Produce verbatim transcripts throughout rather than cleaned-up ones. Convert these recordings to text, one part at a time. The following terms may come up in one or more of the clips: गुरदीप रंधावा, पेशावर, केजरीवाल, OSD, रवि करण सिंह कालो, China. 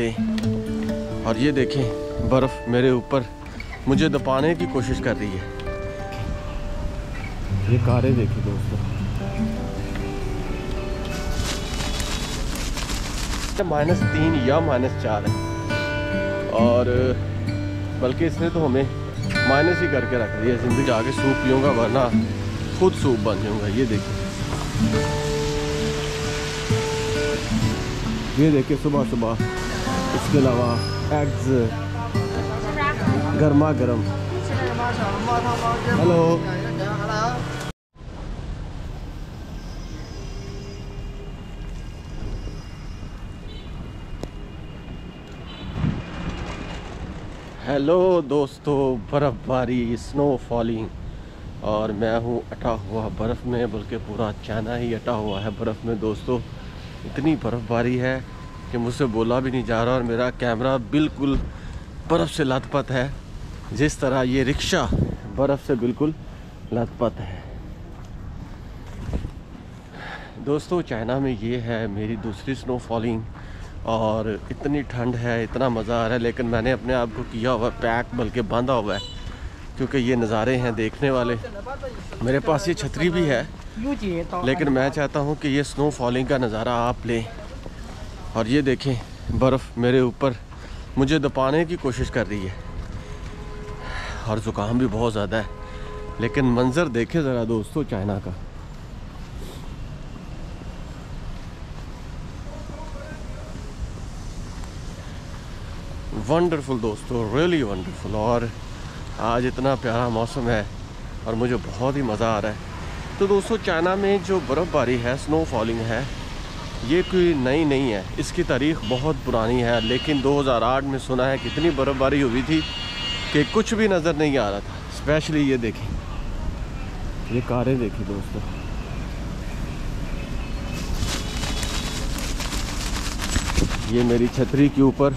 ले। और ये देखें बर्फ़ मेरे ऊपर मुझे दबाने की कोशिश कर रही है। ये कारें देखिए दोस्तों, माइनस तीन या माइनस चार है, और बल्कि इसने तो हमें माइनस ही करके रख दिया। जिंदगी जाके सूप पीऊँगा वरना खुद सूप बन जाऊँगा। ये देखिए, ये देखिए सुबह सुबह। इसके अलावा एग्स गर्मा गर्म। हेलो, हेलो दोस्तों, बर्फ़बारी स्नो फॉलिंग, और मैं हूँ अटा हुआ बर्फ़ में, बल्कि पूरा चाइना ही अटा हुआ है बर्फ़ में दोस्तों। इतनी बर्फ़बारी है कि मुझसे बोला भी नहीं जा रहा, और मेरा कैमरा बिल्कुल बर्फ़ से लथपथ है, जिस तरह ये रिक्शा बर्फ़ से बिल्कुल लथपथ है दोस्तों। चाइना में ये है मेरी दूसरी स्नो फॉलिंग, और इतनी ठंड है, इतना मज़ा आ रहा है। लेकिन मैंने अपने आप को किया हुआ पैक, बल्कि बांधा हुआ है, क्योंकि ये नज़ारे हैं देखने वाले। मेरे पास ये छतरी भी है, लेकिन मैं चाहता हूँ कि ये स्नो फॉलिंग का नज़ारा आप लें। और ये देखें बर्फ़ मेरे ऊपर मुझे दबाने की कोशिश कर रही है, और ज़ुकाम भी बहुत ज़्यादा है। लेकिन मंज़र देखें ज़रा दोस्तों चाइना का। वंडरफुल दोस्तों, रियली वंडरफुल। और आज इतना प्यारा मौसम है, और मुझे बहुत ही मज़ा आ रहा है। तो दोस्तों, चाइना में जो बर्फ़बारी है, स्नो फॉलिंग है, ये कोई नई नहीं है। इसकी तारीख बहुत पुरानी है, लेकिन दो हज़ार आठ में सुना है कितनी बर्फ़बारी हुई थी कि कुछ भी नज़र नहीं आ रहा था। स्पेशली ये देखें, ये कारें देखी दोस्तों। ये मेरी छतरी के ऊपर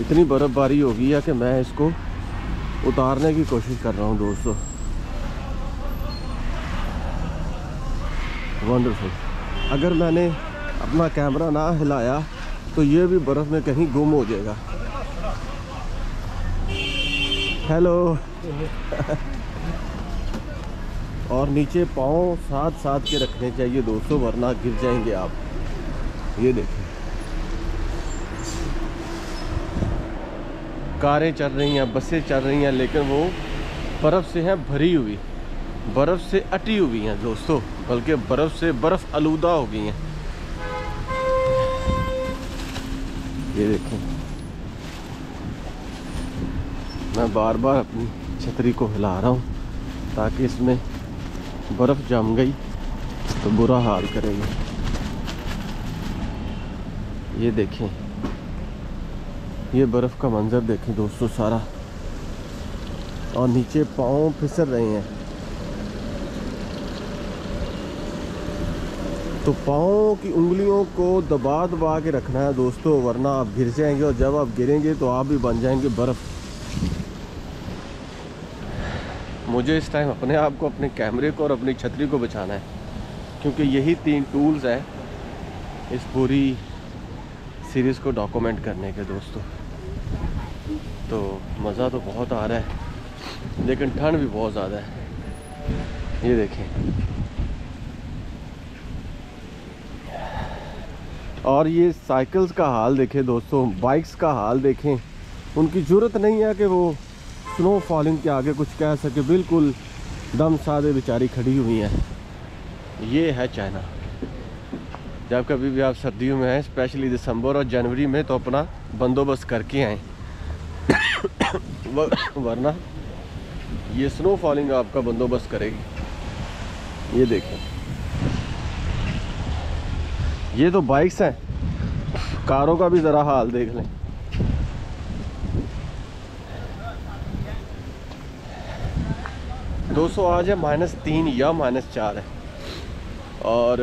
इतनी बर्फ़बारी हो गई है कि मैं इसको उतारने की कोशिश कर रहा हूँ दोस्तों। वंडरफुल। अगर मैंने अपना कैमरा ना हिलाया तो ये भी बर्फ़ में कहीं गुम हो जाएगा। हेलो। और नीचे पाँव साथ साथ के रखने चाहिए दोस्तों, वरना गिर जाएंगे आप। ये देखिए कारें चल रही हैं, बसें चल रही हैं, लेकिन वो बर्फ़ से हैं भरी हुई, बर्फ़ से अटी हुई हैं दोस्तों, बल्कि बर्फ़ से बर्फ़ आलूदा हो गई हैं। ये देखो, मैं बार बार अपनी छतरी को हिला रहा हूँ ताकि इसमें बर्फ़ जम गई तो बुरा हाल करेगी। ये देखें, ये बर्फ़ का मंज़र देखें दोस्तों सारा, और नीचे पाँव फिसल रहे हैं। तो पाँव की उंगलियों को दबा दबा के रखना है दोस्तों, वरना आप गिर जाएंगे, और जब आप गिरेंगे तो आप भी बन जाएंगे बर्फ़। मुझे इस टाइम अपने आप को, अपने कैमरे को और अपनी छतरी को बचाना है, क्योंकि यही तीन टूल्स हैं इस पूरी सीरीज़ को डॉक्यूमेंट करने के दोस्तों। तो मज़ा तो बहुत आ रहा है, लेकिन ठंड भी बहुत ज़्यादा है। ये देखें, और ये साइकिल्स का हाल देखें दोस्तों, बाइक्स का हाल देखें। उनकी ज़रूरत नहीं है कि वो स्नो फॉलिंग के आगे कुछ कह सके, बिल्कुल दम साधे बेचारी खड़ी हुई हैं। ये है चाइना। जब कभी भी आप सर्दियों में आएँ, स्पेशली दिसंबर और जनवरी में, तो अपना बंदोबस्त करके आएँ, वरना ये स्नो फॉलिंग आपका बंदोबस्त करेगी। ये देखें, ये तो बाइक्स हैं, कारों का भी ज़रा हाल देख लें। दोस्तों आज है माइनस तीन या माइनस चार है, और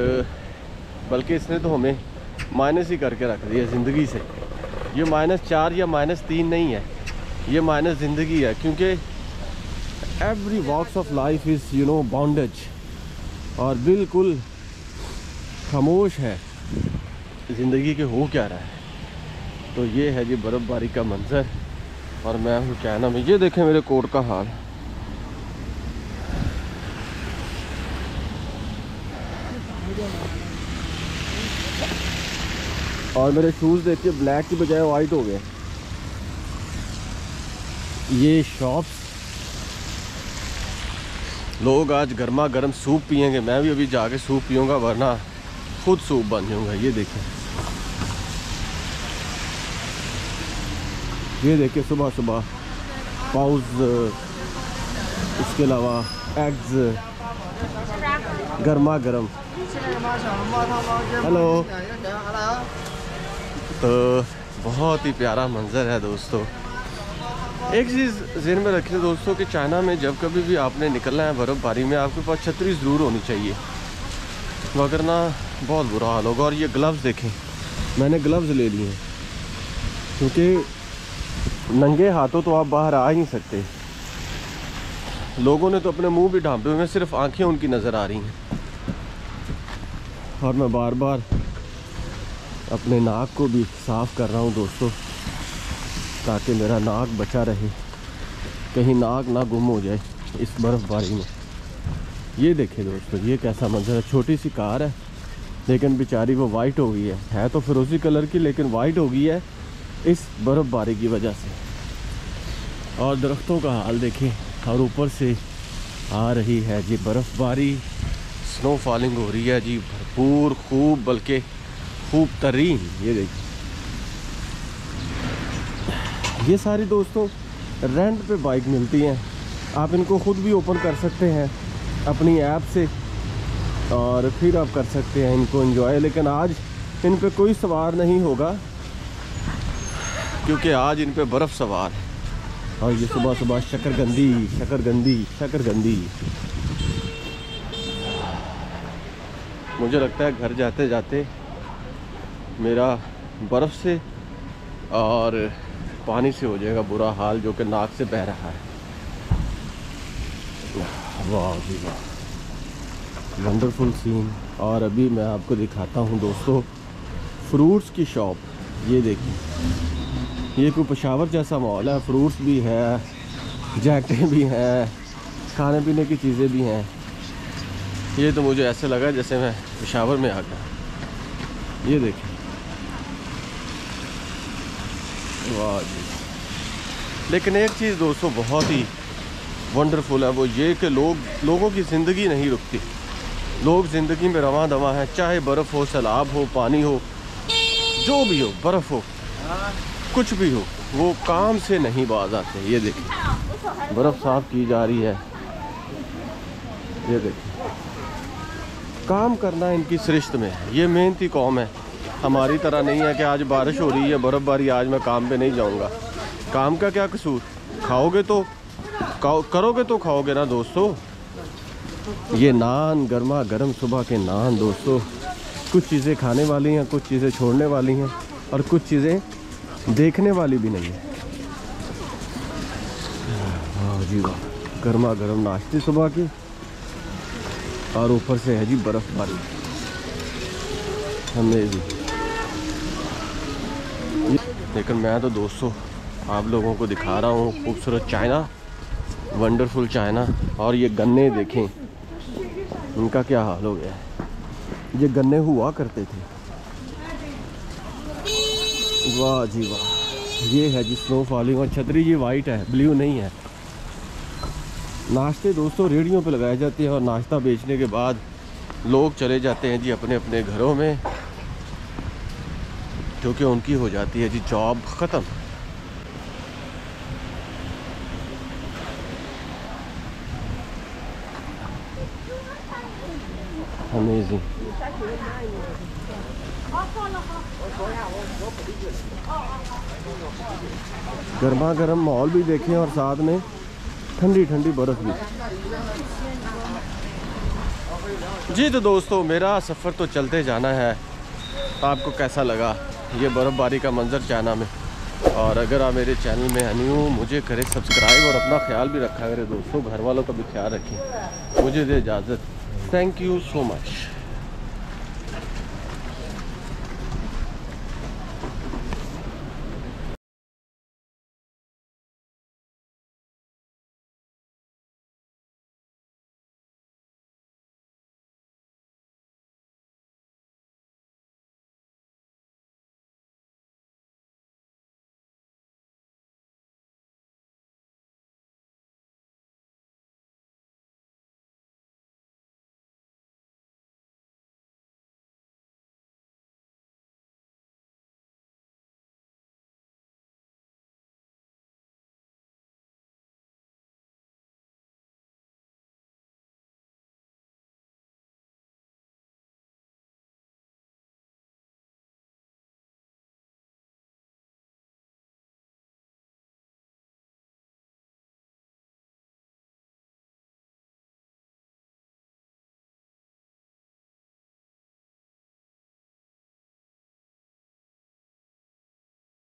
बल्कि इसने तो हमें माइनस ही करके रख दिया ज़िंदगी से। ये माइनस चार या माइनस तीन नहीं है, ये माइनस ज़िंदगी है, क्योंकि every walks of life is you know bondage, और बिल्कुल खामोश है ज़िंदगी के हो क्या रहा है। तो ये है जी बर्फ़बारी का मंजर और मैं हूँ चाइना में। ये देखें मेरे कोट का हाल। और मेरे शूज़ देखिए ब्लैक की बजाय वाइट हो गए। ये शॉप्स, लोग आज गर्मा गर्म सूप पियेंगे। मैं भी अभी जाके सूप पीऊँगा वरना खुद सूप बन जाऊँगा। ये देखें, ये देखिए सुबह सुबह पाउज, इसके अलावा एग्स गर्मा गर्म। हेलो, तो बहुत ही प्यारा मंज़र है दोस्तों। एक चीज़ ज़हन में रखिए दोस्तों कि चाइना में जब कभी भी आपने निकलना है बर्फ़बारी में, आपके पास छतरी ज़रूर होनी चाहिए, वगरना बहुत बुरा हाल होगा। और ये ग्लव्स देखें, मैंने ग्लव्स ले लिए हैं क्योंकि नंगे हाथों तो आप बाहर आ ही नहीं सकते। लोगों ने तो अपने मुंह भी ढांपे हुए हैं, सिर्फ आंखें उनकी नज़र आ रही हैं। और मैं बार बार अपने नाक को भी साफ़ कर रहा हूँ दोस्तों, ताकि मेरा नाक बचा रहे, कहीं नाक ना गुम हो जाए इस बर्फ़बारी में। ये देखें दोस्तों, ये कैसा मंजर है। छोटी सी कार है लेकिन बेचारी वो वाइट हो गई है है तो फिरोज़ी कलर की, लेकिन वाइट हो गई है इस बर्फ़बारी की वजह से। और दरख्तों का हाल देखें, और ऊपर से आ रही है जी बर्फ़बारी, स्नो फॉलिंग हो रही है जी भरपूर, खूब, बल्कि खूब तरीन। ये देखिए, ये सारी दोस्तों रेंट पे बाइक मिलती हैं। आप इनको ख़ुद भी ओपन कर सकते हैं अपनी ऐप से और फिर आप कर सकते हैं इनको एंजॉय। लेकिन आज इन पे कोई सवार नहीं होगा क्योंकि आज इन पे बर्फ़ सवार है। और ये सुबह सुबह शकरगंदी शकरगंदी शकरगंदी। मुझे लगता है घर जाते जाते मेरा बर्फ़ से और पानी से हो जाएगा बुरा हाल, जो कि नाक से बह रहा है। वाह जी वाह, वंडरफुल सीन। और अभी मैं आपको दिखाता हूँ दोस्तों फ्रूट्स की शॉप। ये देखिए, ये कोई पेशावर जैसा माहौल है। फ्रूट्स भी हैं, जैकेटें भी हैं, खाने पीने की चीज़ें भी हैं। ये तो मुझे ऐसे लगा जैसे मैं पेशावर में आ गया। ये देखें, वाह जी। लेकिन एक चीज़ दोस्तों बहुत ही वंडरफुल है, वो ये कि लोग लोगों की ज़िंदगी नहीं रुकती। लोग ज़िंदगी में रवां दवां हैं, चाहे बर्फ़ हो, सैलाब हो, पानी हो, जो भी हो, बर्फ़ हो, कुछ भी हो, वो काम से नहीं बाज आते। ये देखें, बर्फ़ साफ़ की जा रही है। ये देखें, काम करना इनकी सरिश्त में है। ये मेहनती कौम है, हमारी तरह नहीं है कि आज बारिश हो रही है, बर्फ़बारी, आज मैं काम पे नहीं जाऊंगा। काम का क्या कसूर, खाओगे तो करोगे तो खाओगे ना दोस्तों। ये नान, गर्मा गर्म सुबह के नान दोस्तों। कुछ चीज़ें खाने वाली हैं, कुछ चीज़ें छोड़ने वाली हैं, और कुछ चीज़ें देखने वाली भी नहीं है। वाह जी वाह, गर्मा गर्म नाश्ते सुबह के, और ऊपर से है जी बर्फ़बारी। हमें भी, लेकिन मैं तो दोस्तों आप लोगों को दिखा रहा हूँ खूबसूरत चाइना, वंडरफुल चाइना। और ये गन्ने देखें, इनका क्या हाल हो गया है। ये गन्ने हुआ करते थे। वाह जी वाह, ये है जी स्नो फॉलिंग। और छतरी ये वाइट है, ब्लू नहीं है। नाश्ते दोस्तों रेडियो पे लगाए जाते हैं, और नाश्ता बेचने के बाद लोग चले जाते हैं जी अपने अपने घरों में, क्योंकि उनकी हो जाती है जी जॉब ख़त्म। अमेजिंग, गर्मा गर्म माहौल भी देखें और साथ में ठंडी ठंडी बर्फ़ भी। जी तो दोस्तों मेरा सफ़र तो चलते जाना है। आपको कैसा लगा ये बर्फ़बारी का मंज़र चाइना में? और अगर आप मेरे चैनल में नए हो, मुझे करें सब्सक्राइब और अपना ख्याल भी रखा करें दोस्तों। घर वालों का भी ख्याल रखें। मुझे दे इजाज़त। Thank you so much.